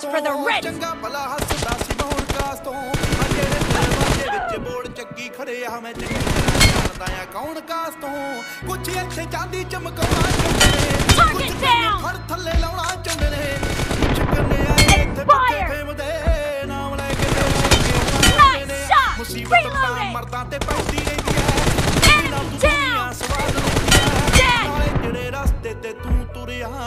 fight for the red. Target down! Fire! Nice shot! Reloading! Enemy down! Dead!